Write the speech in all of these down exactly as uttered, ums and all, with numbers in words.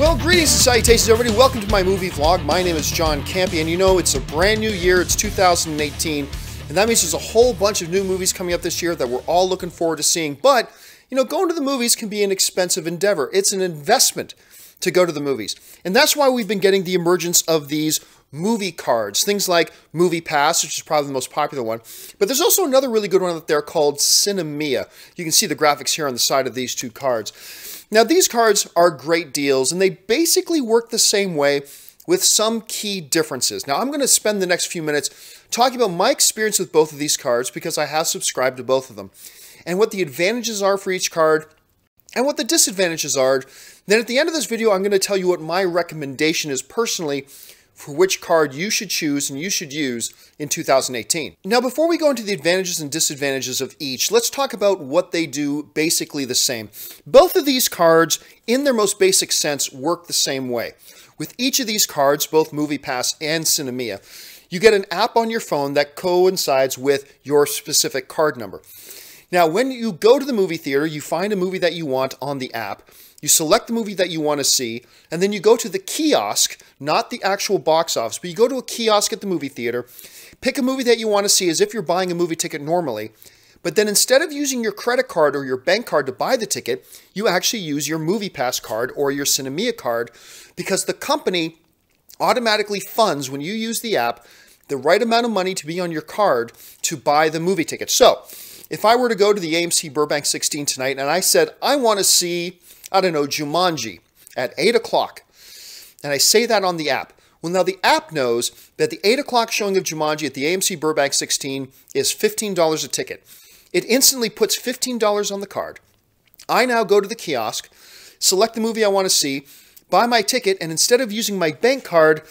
Well, greetings and salutations, everybody. Welcome to my movie vlog. My name is John Campea, and you know, it's a brand new year. It's two thousand eighteen, and that means there's a whole bunch of new movies coming up this year that we're all looking forward to seeing. But, you know, going to the movies can be an expensive endeavor. It's an investment to go to the movies. And that's why we've been getting the emergence of these movie cards, things like MoviePass, which is probably the most popular one. But there's also another really good one out there called Sinemia. You can see the graphics here on the side of these two cards. Now, these cards are great deals, and they basically work the same way with some key differences. Now, I'm going to spend the next few minutes talking about my experience with both of these cards because I have subscribed to both of them, and what the advantages are for each card and what the disadvantages are. Then at the end of this video, I'm going to tell you what my recommendation is personally for which card you should choose and you should use in two thousand eighteen. Now, before we go into the advantages and disadvantages of each, let's talk about what they do basically the same. Both of these cards, in their most basic sense, work the same way. With each of these cards, both MoviePass and Sinemia, you get an app on your phone that coincides with your specific card number. Now, when you go to the movie theater, you find a movie that you want on the app, you select the movie that you want to see, and then you go to the kiosk, not the actual box office, but you go to a kiosk at the movie theater, pick a movie that you want to see as if you're buying a movie ticket normally, but then instead of using your credit card or your bank card to buy the ticket, you actually use your MoviePass card or your Sinemia card, because the company automatically funds, when you use the app, the right amount of money to be on your card to buy the movie ticket. So, if I were to go to the A M C Burbank sixteen tonight and I said, I want to see, I don't know, Jumanji at eight o'clock, and I say that on the app, well, now the app knows that the eight o'clock showing of Jumanji at the A M C Burbank sixteen is fifteen dollars a ticket. It instantly puts fifteen dollars on the card. I now go to the kiosk, select the movie I want to see, buy my ticket, and instead of using my bank card,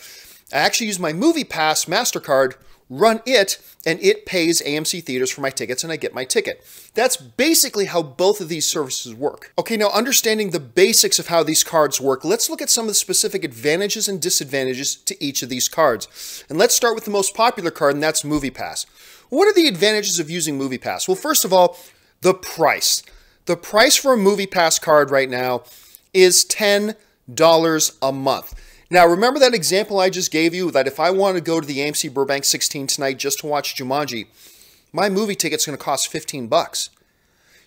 I actually use my MoviePass MasterCard, run it, and it pays A M C Theaters for my tickets, and I get my ticket. That's basically how both of these services work. Okay, now understanding the basics of how these cards work, let's look at some of the specific advantages and disadvantages to each of these cards. And let's start with the most popular card, and that's MoviePass. What are the advantages of using MoviePass? Well, first of all, the price. The price for a MoviePass card right now is ten dollars a month. Now, remember that example I just gave you, that if I want to go to the A M C Burbank sixteen tonight just to watch Jumanji, my movie ticket's going to cost fifteen bucks.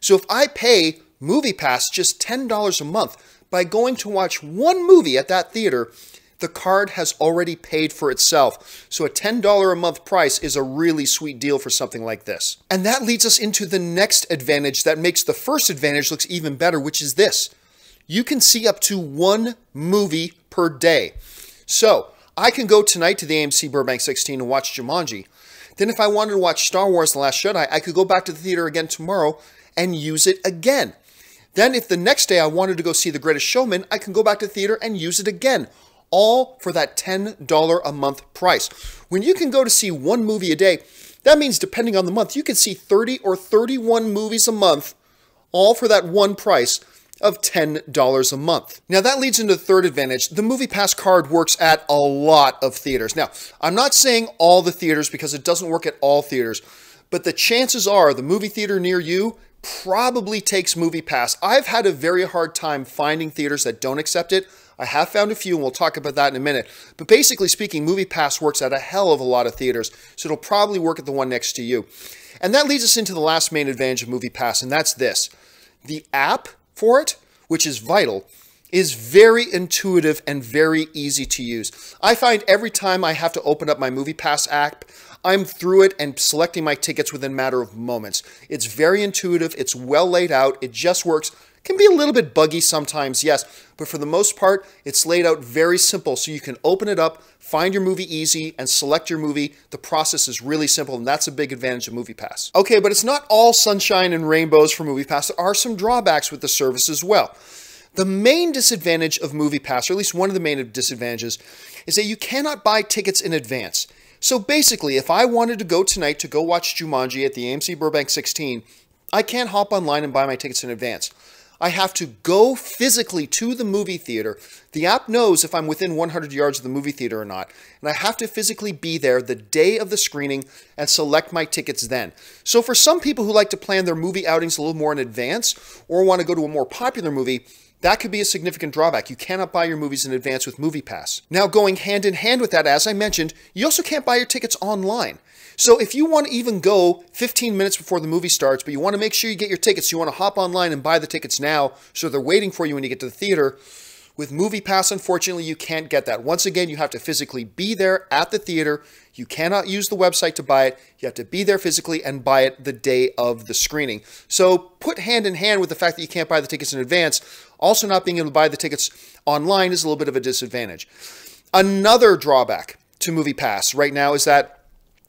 So if I pay MoviePass just ten dollars a month by going to watch one movie at that theater, the card has already paid for itself. So a ten dollars a month price is a really sweet deal for something like this. And that leads us into the next advantage that makes the first advantage looks even better, which is this. You can see up to one movie per day. So I can go tonight to the A M C Burbank sixteen and watch Jumanji. Then if I wanted to watch Star Wars The Last Jedi, I could go back to the theater again tomorrow and use it again. Then if the next day I wanted to go see The Greatest Showman, I can go back to the theater and use it again. All for that ten dollars a month price. When you can go to see one movie a day, that means depending on the month, you can see thirty or thirty-one movies a month, all for that one price of ten dollars a month. Now that leads into the third advantage. The MoviePass card works at a lot of theaters. Now, I'm not saying all the theaters because it doesn't work at all theaters, but the chances are the movie theater near you probably takes MoviePass. I've had a very hard time finding theaters that don't accept it. I have found a few, and we'll talk about that in a minute. But basically speaking, MoviePass works at a hell of a lot of theaters, so it'll probably work at the one next to you. And that leads us into the last main advantage of MoviePass, and that's this. The app for it, which is vital, is very intuitive and very easy to use. I find every time I have to open up my MoviePass app, I'm through it and selecting my tickets within a matter of moments. It's very intuitive, it's well laid out, it just works. It can be a little bit buggy sometimes, yes, but for the most part, it's laid out very simple, so you can open it up, find your movie easy, and select your movie. The process is really simple, and that's a big advantage of MoviePass. Okay, but it's not all sunshine and rainbows for MoviePass. There are some drawbacks with the service as well. The main disadvantage of MoviePass, or at least one of the main disadvantages, is that you cannot buy tickets in advance. So basically, if I wanted to go tonight to go watch Jumanji at the A M C Burbank sixteen, I can't hop online and buy my tickets in advance. I have to go physically to the movie theater. The app knows if I'm within one hundred yards of the movie theater or not, and I have to physically be there the day of the screening and select my tickets then. So for some people who like to plan their movie outings a little more in advance or want to go to a more popular movie, That could be a significant drawback. You cannot buy your movies in advance with MoviePass. Now, going hand in hand with that, as I mentioned, you also can't buy your tickets online. So if you want to even go fifteen minutes before the movie starts, but you want to make sure you get your tickets, you want to hop online and buy the tickets now so they're waiting for you when you get to the theater, with MoviePass, unfortunately, you can't get that. Once again, you have to physically be there at the theater. You cannot use the website to buy it. You have to be there physically and buy it the day of the screening. So put hand in hand with the fact that you can't buy the tickets in advance. Also, not being able to buy the tickets online is a little bit of a disadvantage. Another drawback to MoviePass right now is that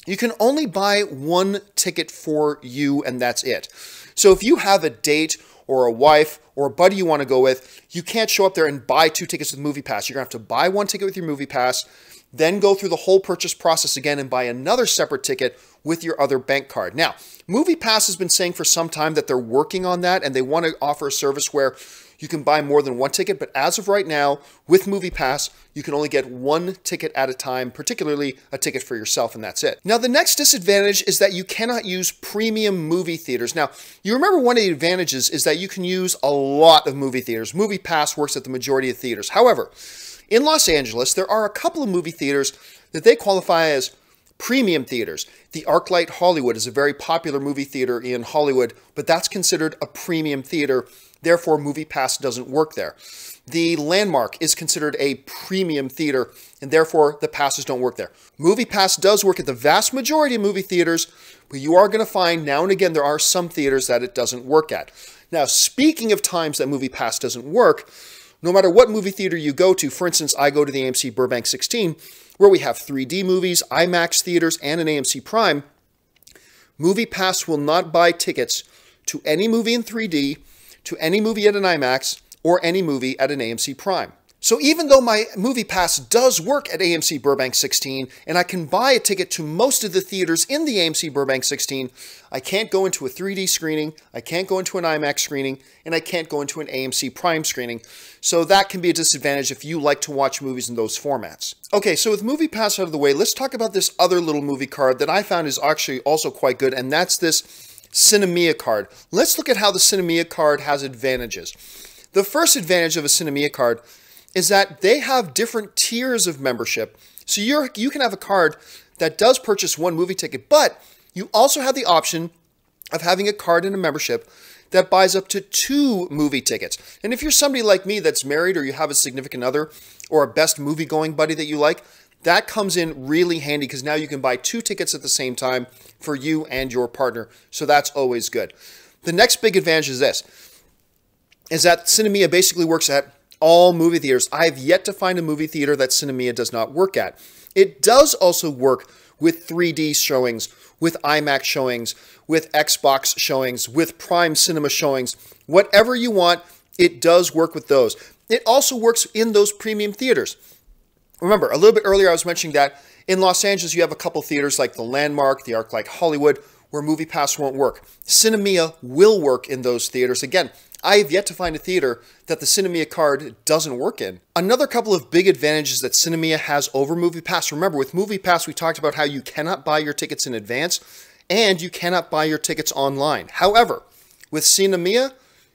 you can only buy one ticket for you, and that's it. So if you have a date or a wife or a buddy you want to go with, you can't show up there and buy two tickets with MoviePass. You're going to have to buy one ticket with your MoviePass, then go through the whole purchase process again and buy another separate ticket with your other bank card. Now, MoviePass has been saying for some time that they're working on that and they want to offer a service where you can buy more than one ticket, but as of right now, with MoviePass, you can only get one ticket at a time, particularly a ticket for yourself, and that's it. Now, the next disadvantage is that you cannot use premium movie theaters. Now, you remember one of the advantages is that you can use a lot of movie theaters. MoviePass works at the majority of theaters. However, in Los Angeles, there are a couple of movie theaters that they qualify as premium theaters. The Arclight Hollywood is a very popular movie theater in Hollywood, but that's considered a premium theater. Therefore, MoviePass doesn't work there. The Landmark is considered a premium theater, and therefore the passes don't work there. MoviePass does work at the vast majority of movie theaters, but you are going to find now and again there are some theaters that it doesn't work at. Now, speaking of times that MoviePass doesn't work, no matter what movie theater you go to, for instance, I go to the A M C Burbank sixteen, where we have three D movies, IMAX theaters, and an A M C Prime, MoviePass will not buy tickets to any movie in three D, to any movie at an IMAX, or any movie at an A M C Prime. So even though my MoviePass does work at A M C Burbank sixteen, and I can buy a ticket to most of the theaters in the A M C Burbank sixteen, I can't go into a three D screening, I can't go into an IMAX screening, and I can't go into an A M C Prime screening. So that can be a disadvantage if you like to watch movies in those formats. Okay, so with MoviePass out of the way, let's talk about this other little movie card that I found is actually also quite good, and that's this Sinemia card. Let's look at how the Sinemia card has advantages. The first advantage of a Sinemia card is that they have different tiers of membership. So you're, you can have a card that does purchase one movie ticket, but you also have the option of having a card and a membership that buys up to two movie tickets. And if you're somebody like me that's married or you have a significant other or a best movie-going buddy that you like, that comes in really handy because now you can buy two tickets at the same time for you and your partner. So that's always good. The next big advantage is this, is that Sinemia basically works at all movie theaters. I have yet to find a movie theater that Sinemia does not work at. It does also work with three D showings, with IMAX showings, with Xbox showings, with Prime Cinema showings, whatever you want, it does work with those. It also works in those premium theaters. Remember, a little bit earlier I was mentioning that in Los Angeles you have a couple theaters like the Landmark, the Arclight Hollywood, where MoviePass won't work. Sinemia will work in those theaters. Again, I have yet to find a theater that the Sinemia card doesn't work in. Another couple of big advantages that Sinemia has over MoviePass. Remember, with MoviePass we talked about how you cannot buy your tickets in advance and you cannot buy your tickets online. However, with Sinemia,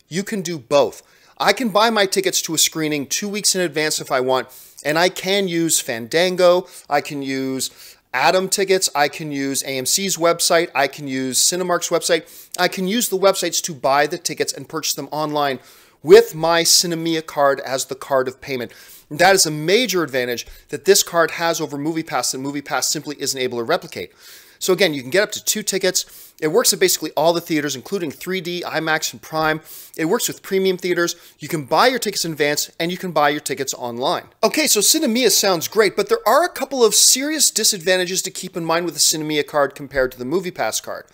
you can do both. I can buy my tickets to a screening two weeks in advance if I want, and I can use Fandango, I can use Atom tickets, I can use A M C's website, I can use Cinemark's website, I can use the websites to buy the tickets and purchase them online with my Sinemia card as the card of payment. And that is a major advantage that this card has over MoviePass that MoviePass simply isn't able to replicate. So again, you can get up to two tickets. It works at basically all the theaters, including three D, IMAX, and Prime. It works with premium theaters. You can buy your tickets in advance, and you can buy your tickets online. Okay, so Sinemia sounds great, but there are a couple of serious disadvantages to keep in mind with the Sinemia card compared to the MoviePass card.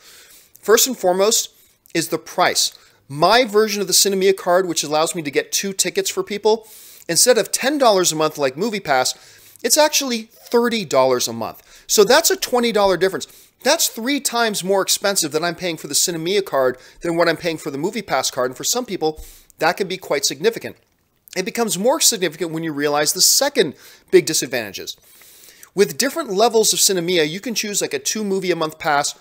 First and foremost is the price. My version of the Sinemia card, which allows me to get two tickets for people, instead of ten dollars a month like MoviePass, it's actually thirty dollars a month. So that's a twenty dollar difference. That's three times more expensive than I'm paying for the Sinemia card than what I'm paying for the MoviePass card. And for some people, that can be quite significant. It becomes more significant when you realize the second big disadvantage is, with different levels of Sinemia, you can choose like a two movie a month pass,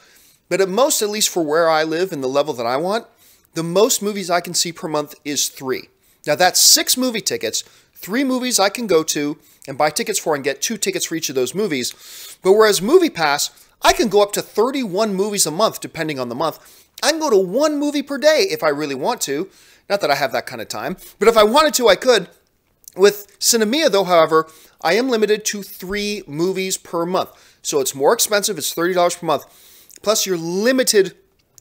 but at most, at least for where I live and the level that I want, the most movies I can see per month is three. Now that's six movie tickets, three movies I can go to and buy tickets for and get two tickets for each of those movies. But whereas MoviePass, I can go up to thirty-one movies a month, depending on the month. I can go to one movie per day if I really want to. Not that I have that kind of time, but if I wanted to, I could. With Sinemia, though, however, I am limited to three movies per month. So it's more expensive. It's thirty dollars per month. Plus, you're limited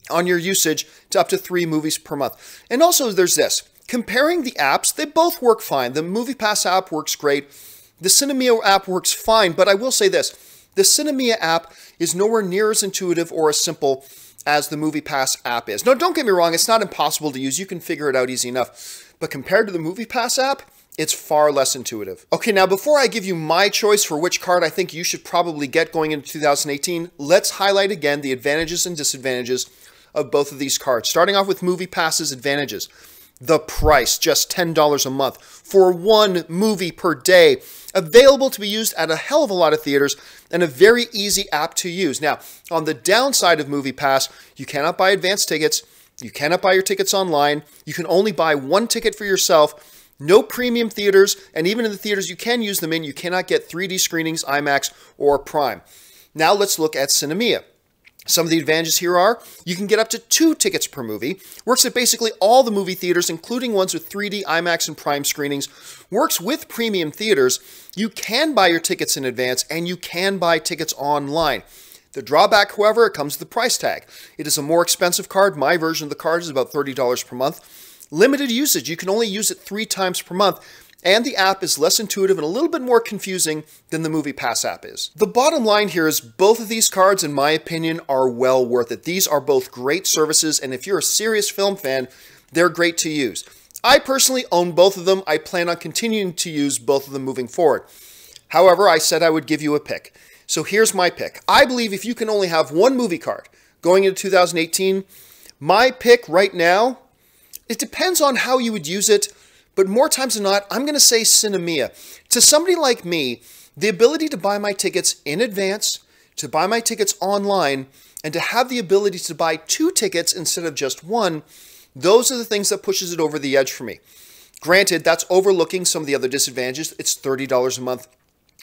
on your usage to up to three movies per month. And also, there's this. Comparing the apps, they both work fine. The MoviePass app works great. The Sinemia app works fine, but I will say this. The Sinemia app is nowhere near as intuitive or as simple as the MoviePass app is. Now, don't get me wrong. It's not impossible to use. You can figure it out easy enough. But compared to the MoviePass app, it's far less intuitive. Okay, now before I give you my choice for which card I think you should probably get going into two thousand eighteen, let's highlight again the advantages and disadvantages of both of these cards. Starting off with MoviePass's advantages. The price, just ten dollars a month for one movie per day, available to be used at a hell of a lot of theaters and a very easy app to use. Now, on the downside of MoviePass, you cannot buy advance tickets. You cannot buy your tickets online. You can only buy one ticket for yourself. No premium theaters, and even in the theaters you can use them in, you cannot get three D screenings, IMAX, or Prime. Now let's look at Sinemia. Some of the advantages here are, you can get up to two tickets per movie, works at basically all the movie theaters, including ones with three D, IMAX, and Prime screenings, works with premium theaters, you can buy your tickets in advance, and you can buy tickets online. The drawback, however, it comes with the price tag. It is a more expensive card. My version of the card is about thirty dollars per month. Limited usage. You can only use it three times per month, and the app is less intuitive and a little bit more confusing than the MoviePass app is. The bottom line here is both of these cards, in my opinion, are well worth it. These are both great services, and if you're a serious film fan, they're great to use. I personally own both of them. I plan on continuing to use both of them moving forward. However, I said I would give you a pick. So here's my pick. I believe if you can only have one movie card going into two thousand eighteen, my pick right now, it depends on how you would use it, but more times than not, I'm going to say Sinemia. To somebody like me, the ability to buy my tickets in advance, to buy my tickets online, and to have the ability to buy two tickets instead of just one, those are the things that pushes it over the edge for me. Granted, that's overlooking some of the other disadvantages. It's thirty dollars a month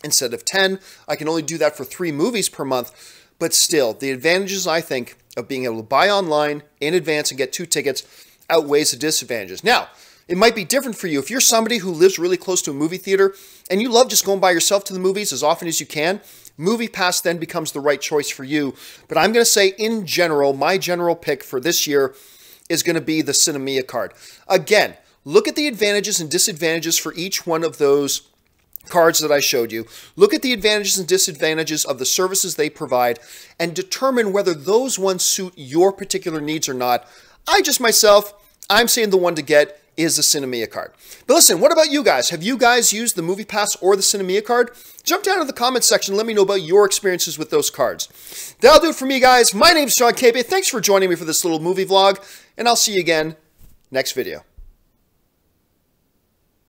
instead of ten dollars. I can only do that for three movies per month. But still, the advantages, I think, of being able to buy online in advance and get two tickets outweighs the disadvantages. Now, it might be different for you. If you're somebody who lives really close to a movie theater and you love just going by yourself to the movies as often as you can, MoviePass then becomes the right choice for you. But I'm going to say in general, my general pick for this year is going to be the Sinemia card. Again, look at the advantages and disadvantages for each one of those cards that I showed you. Look at the advantages and disadvantages of the services they provide and determine whether those ones suit your particular needs or not. I just myself, I'm saying the one to get is the Sinemia card. But listen, what about you guys? Have you guys used the MoviePass or the Sinemia card? Jump down to the comments section. Let me know about your experiences with those cards. That'll do it for me, guys. My name's John Campea. Thanks for joining me for this little movie vlog, and I'll see you again next video.